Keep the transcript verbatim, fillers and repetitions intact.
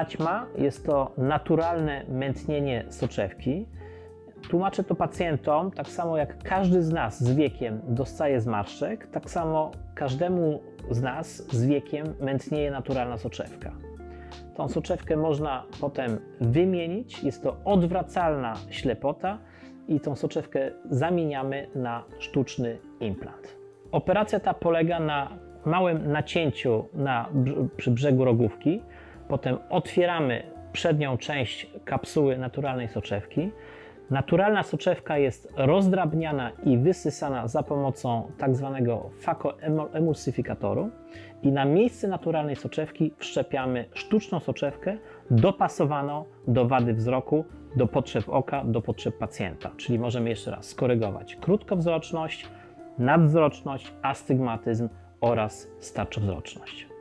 Zaćma jest to naturalne mętnienie soczewki. Tłumaczę to pacjentom, tak samo jak każdy z nas z wiekiem dostaje zmarszczek, tak samo każdemu z nas z wiekiem mętnieje naturalna soczewka. Tą soczewkę można potem wymienić, jest to odwracalna ślepota i tą soczewkę zamieniamy na sztuczny implant. Operacja ta polega na małym nacięciu na, przy brzegu rogówki, potem otwieramy przednią część kapsuły naturalnej soczewki. Naturalna soczewka jest rozdrabniana i wysysana za pomocą tak zwanego fakoemulsyfikatoru i na miejsce naturalnej soczewki wszczepiamy sztuczną soczewkę dopasowaną do wady wzroku, do potrzeb oka, do potrzeb pacjenta. Czyli możemy jeszcze raz skorygować krótkowzroczność, nadwzroczność, astygmatyzm oraz starczowzroczność.